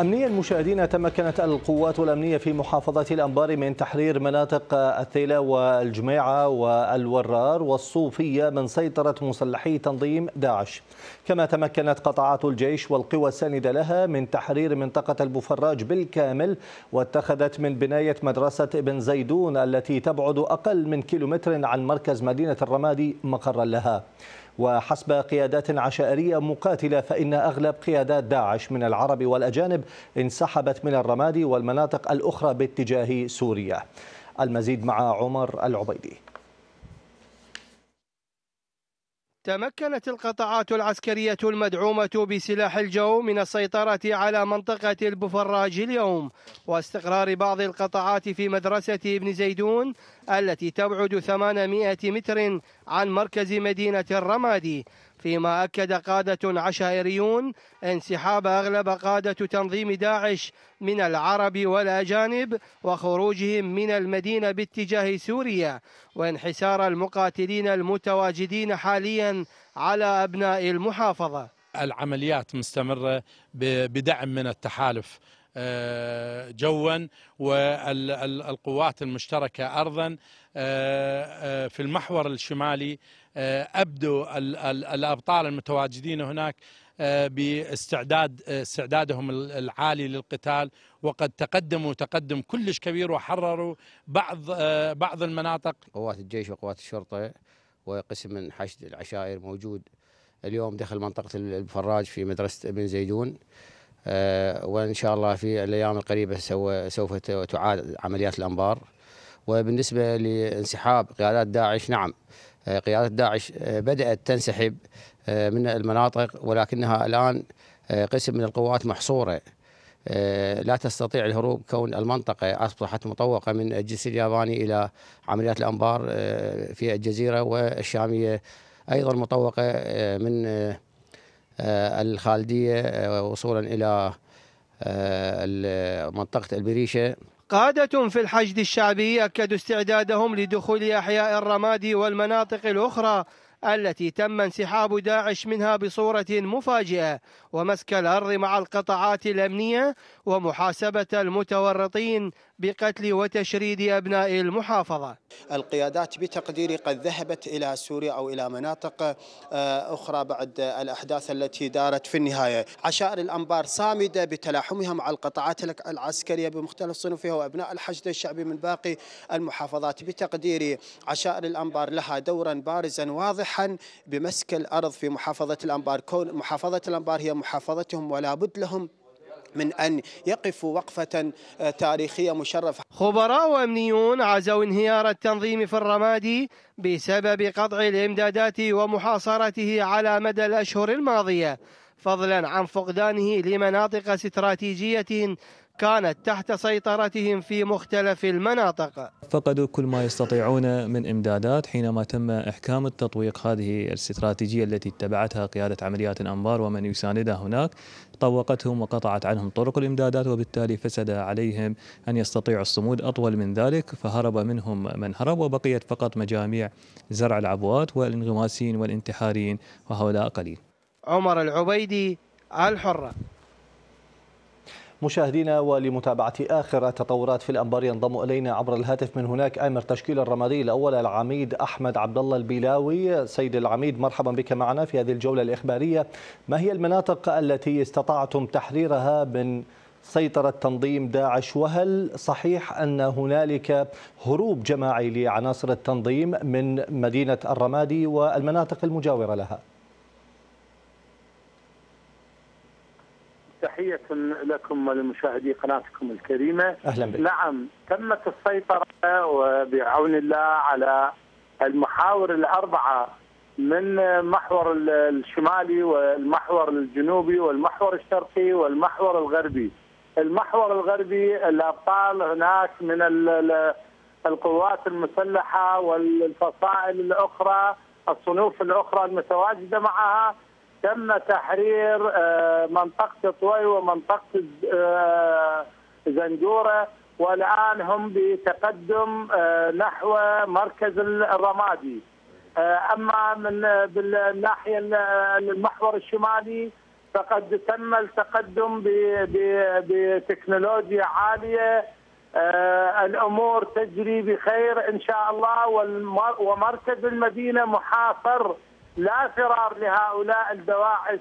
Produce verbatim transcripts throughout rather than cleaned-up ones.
أمنيا مشاهدينا، تمكنت القوات الأمنية في محافظة الأنبار من تحرير مناطق الثيلة والجميعة والورار والصوفية من سيطرة مسلحي تنظيم داعش، كما تمكنت قطاعات الجيش والقوى الساندة لها من تحرير منطقة البفراج بالكامل، واتخذت من بناية مدرسة ابن زيدون التي تبعد أقل من كيلومتر عن مركز مدينة الرمادي مقرا لها. وحسب قيادات عشائرية مقاتلة، فإن أغلب قيادات داعش من العرب والأجانب انسحبت من الرمادي والمناطق الأخرى باتجاه سوريا. المزيد مع عمر العبيدي. تمكنت القطاعات العسكرية المدعومة بسلاح الجو من السيطرة على منطقة البفراج اليوم، واستقرار بعض القطاعات في مدرسة ابن زيدون التي تبعد ثمانمائة متر عن مركز مدينة الرمادي، فيما أكد قادة عشائريون انسحاب أغلب قادة تنظيم داعش من العرب والأجانب وخروجهم من المدينة باتجاه سوريا، وانحسار المقاتلين المتواجدين حاليا على أبناء المحافظة. العمليات مستمرة بدعم من التحالف جوا والقوات المشتركة أرضا. في المحور الشمالي أبدوا الأبطال المتواجدين هناك باستعداد استعدادهم العالي للقتال، وقد تقدموا تقدم كلش كبير وحرروا بعض بعض المناطق. قوات الجيش وقوات الشرطة وقسم من حشد العشائر موجود اليوم داخل منطقة الفراج في مدرسة ابن زيدون، وإن شاء الله في الأيام القريبة سوف تعاد عمليات الأنبار. وبالنسبة لانسحاب قيادات داعش، نعم قيادات داعش بدأت تنسحب من المناطق، ولكنها الآن قسم من القوات محصورة لا تستطيع الهروب، كون المنطقة أصبحت مطوقة من الجسر الياباني إلى عمليات الأنبار في الجزيرة، والشامية أيضا مطوقة من الخالدية وصولا إلى منطقة البريشة. قادة في الحشد الشعبي أكدوا استعدادهم لدخول أحياء الرمادي والمناطق الأخرى التي تم انسحاب داعش منها بصورة مفاجئة، ومسك الأرض مع القطاعات الأمنية ومحاسبة المتورطين بقتل وتشريد أبناء المحافظة. القيادات بتقديري قد ذهبت إلى سوريا أو إلى مناطق أخرى بعد الأحداث التي دارت. في النهاية عشائر الأنبار صامدة بتلاحمها مع القطاعات العسكرية بمختلف صنوفها وأبناء الحشد الشعبي من باقي المحافظات. بتقديري عشائر الأنبار لها دورا بارزا واضحا بمسك الأرض في محافظة الأنبار، كون محافظة الأنبار هي محافظتهم، ولا بد لهم من أن يقفوا وقفة تاريخية مشرفة. خبراء وأمنيون عزوا انهيار التنظيم في الرمادي بسبب قطع الإمدادات ومحاصرته على مدى الأشهر الماضية، فضلا عن فقدانه لمناطق استراتيجية كانت تحت سيطرتهم في مختلف المناطق. فقدوا كل ما يستطيعون من إمدادات حينما تم إحكام التطويق هذه الاستراتيجية التي اتبعتها قيادة عمليات الأنبار ومن يساندها هناك، طوقتهم وقطعت عنهم طرق الإمدادات، وبالتالي فسد عليهم أن يستطيعوا الصمود أطول من ذلك، فهرب منهم من هرب، وبقيت فقط مجاميع زرع العبوات والانغماسين والانتحارين، وهؤلاء قليل. عمر العبيدي، الحرة. مشاهدينا، ولمتابعة آخر التطورات في الأنبار ينضم إلينا عبر الهاتف من هناك آمر تشكيل الرمادي الأول العميد أحمد عبدالله البيلاوي. سيد العميد، مرحبا بك معنا في هذه الجولة الإخبارية. ما هي المناطق التي استطعتم تحريرها من سيطرة تنظيم داعش، وهل صحيح أن هنالك هروب جماعي لعناصر التنظيم من مدينة الرمادي والمناطق المجاورة لها؟ تحية لكم ولمشاهدي قناتكم الكريمة. أهلا بك. نعم، تمت السيطرة وبعون الله على المحاور الأربعة من محور الشمالي والمحور الجنوبي والمحور الشرقي والمحور الغربي. المحور الغربي الأبطال هناك من القوات المسلحة والفصائل الأخرى، الصنوف الأخرى المتواجدة معها. تم تحرير منطقة طوي ومنطقة زنجورة، والآن هم بتقدم نحو مركز الرمادي. أما من بالناحية المحور الشمالي فقد تم التقدم بتكنولوجيا عالية، الأمور تجري بخير إن شاء الله، ومركز المدينة محاصر، لا فرار لهؤلاء الدواعش،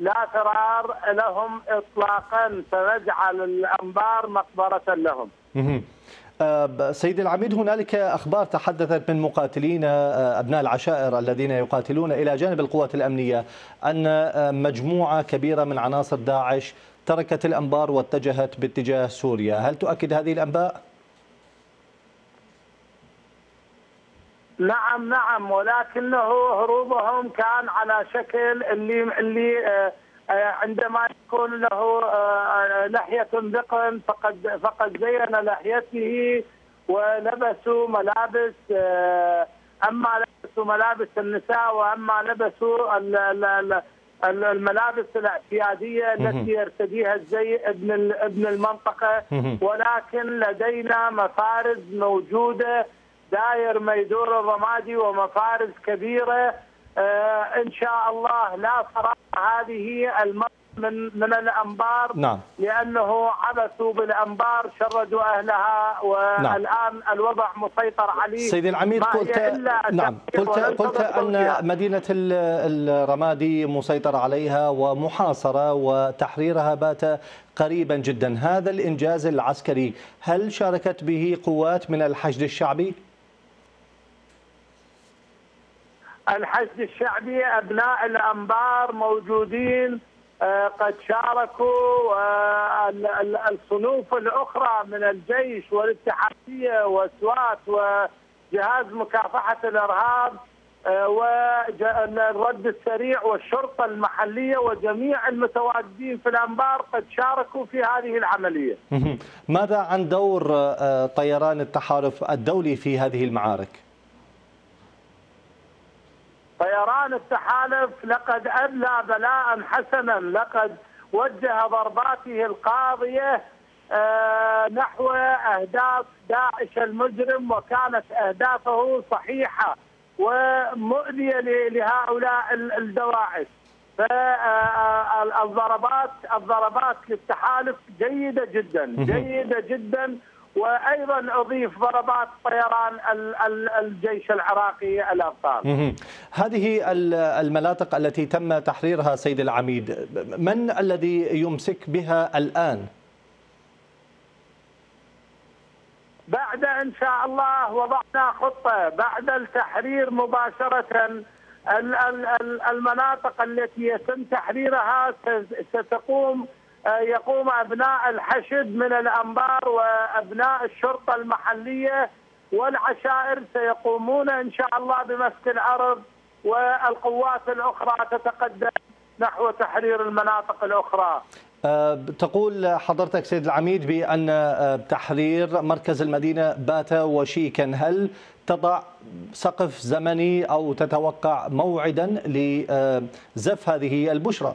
لا فرار لهم إطلاقا، فنجعل الأنبار مقبرة لهم. سيد العميد، هنالك أخبار تحدثت من مقاتلين أبناء العشائر الذين يقاتلون إلى جانب القوات الأمنية أن مجموعة كبيرة من عناصر داعش تركت الأنبار واتجهت باتجاه سوريا، هل تؤكد هذه الأنباء؟ نعم نعم، ولكنه هروبهم كان على شكل اللي اللي عندما يكون له لحية ذقن فقد فقد زين لحيته ولبسوا ملابس، اما لبسوا ملابس النساء واما لبسوا الملابس الاعتيادية التي يرتديها الزي ابن ابن المنطقة. ولكن لدينا مفارز موجودة، داير ميدور الرمادي ومفارز كبيرة، آه إن شاء الله لا فرار هذه من من الأنبار. نعم. لأنه عبثوا بالأنبار، شردوا أهلها، والآن الوضع مسيطر عليه. سيد العميد، قلت نعم قلت قلت أن مدينة الرمادي مسيطر عليها ومحاصرة وتحريرها بات قريبا جدا، هذا الإنجاز العسكري هل شاركت به قوات من الحشد الشعبي؟ الحشد الشعبي أبناء الأنبار موجودين، قد شاركوا الصنوف الأخرى من الجيش والاتحادية وسوات وجهاز مكافحة الإرهاب والرد السريع والشرطة المحلية وجميع المتواجدين في الأنبار قد شاركوا في هذه العملية. ماذا عن دور طيران التحالف الدولي في هذه المعارك؟ طيران التحالف لقد أدلى بلاء حسنا، لقد وجه ضرباته القاضية نحو أهداف داعش المجرم، وكانت أهدافه صحيحة ومؤذية لهؤلاء الدواعش، فالضربات الضربات للتحالف جيدة جدا جيدة جدا، وأيضا أضيف ضربات طيران الجيش العراقي الأبطال. هذه المناطق التي تم تحريرها سيد العميد، من الذي يمسك بها الآن؟ بعد إن شاء الله وضعنا خطة، بعد التحرير مباشرة المناطق التي يتم تحريرها ستقوم يقوم أبناء الحشد من الأنبار وأبناء الشرطة المحلية والعشائر، سيقومون إن شاء الله بمسك الأرض، والقوات الأخرى تتقدم نحو تحرير المناطق الأخرى. تقول حضرتك سيد العميد بأن تحرير مركز المدينة بات وشيكا، هل تضع سقف زمني أو تتوقع موعدا لزف هذه البشرى؟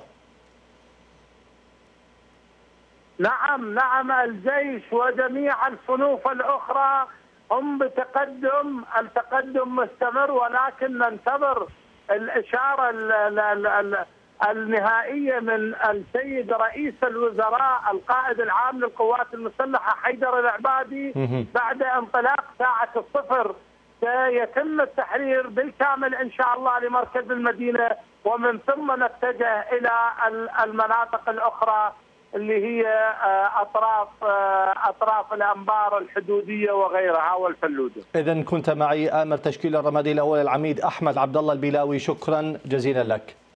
نعم نعم، الجيش وجميع الصنوف الأخرى هم بتقدم، التقدم مستمر، ولكن ننتظر الإشارة النهائية من السيد رئيس الوزراء القائد العام للقوات المسلحة حيدر العبادي. بعد انطلاق ساعة الصفر سيتم التحرير بالكامل إن شاء الله لمركز المدينة، ومن ثم نتجه إلى المناطق الأخرى اللي هي أطراف أطراف الأنبار الحدودية وغيرها والفلوجة. إذن كنت معي آمر تشكيل الرمادي الأول العميد أحمد عبدالله البيلاوي، شكرا جزيلا لك.